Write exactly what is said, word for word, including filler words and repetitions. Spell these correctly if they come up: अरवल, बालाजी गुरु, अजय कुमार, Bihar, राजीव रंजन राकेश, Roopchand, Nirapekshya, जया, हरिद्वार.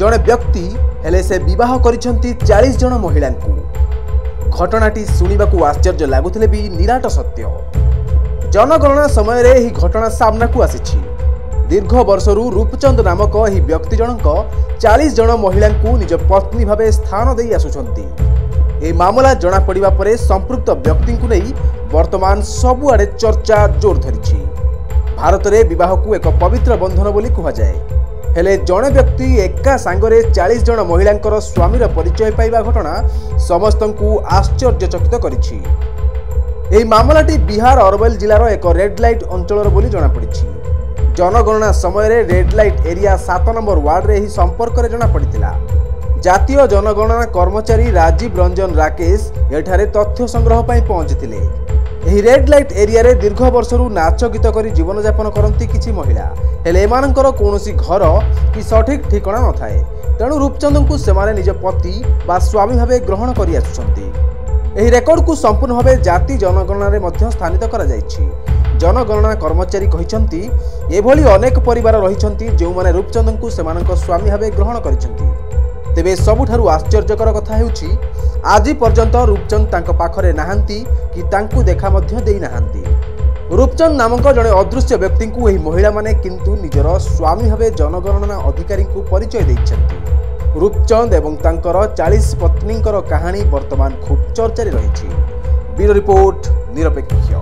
जड़े व्यक्ति हेले से विवाह करिसेंती चालीस जन महिला घटनाटी शुणवाक आश्चर्य लगुले भी निराट सत्य। जनगणना समय रे ही घटना सामना को आसी। दीर्घ वर्षरू रूपचंद नामक यह व्यक्ति जनक चालीस जन महिला निज पत्नी भाव स्थान दे आसुंच। मामला जना पड़िबा परे संपृक्त व्यक्ति को नहीं वर्तमान सबुआड़े चर्चा जोर धरी। भारत में बह को एक पवित्र बंधन बोली कहुए हेले जड़े व्यक्ति एका सांगरे चालीस जन महिला स्वामीर परिचय पाइबा घटना समस्त को आश्चर्यचकित करिछि। मामलाटी बिहार अरवल जिलार एक रेड लाइट अंचलर बोली जनापड़ी। जनगणना समय रे रेड लाइट एरिया सात नंबर वार्ड रे ही संपर्क रे जनापड़ा। जातीय जनगणना कर्मचारी राजीव रंजन राकेश एठारे तथ्य संग्रह पई पहुंचीथिले। एही रेड लाइट एरिया रे दीर्घ वर्षरू नाच गीत करी जीवन जापन करती किछि महिला हेले एमानकर कोनोसी घर कि सठिक ठिकाना न थाए। तेणु रूपचंद को सेमाने निज पति बा स्वामी भावे ग्रहण करि आछुछंती। एही रेकर्ड को संपूर्ण भावे जाति जनगणना रे मध्य स्थानित करा जाइछि। जनगणना कर्मचारी कहिछंती एभली अनेक परिवार रहिछंती जो माने रूपचंद को सेमानक स्वामी भावे ग्रहण करिछंती। तेबे सबुठारु आश्चर्यकर कथा हेउछि आज पर्यंत रूपचंद तांको पाखरे नाहंती कि तांको देखा मध्य देई नाहंती। रूपचंद नामक जड़े अदृश्य व्यक्ति को यही महिला माने किंतु निजर स्वामी भाव जनगणना अधिकारी को परिचय देइछंती। रूपचंद एवं तांकर चालीस पत्नी कहानी वर्तमान खूब चर्चा रे रहिछि। ब्यूरो रिपोर्ट निरपेक्ष।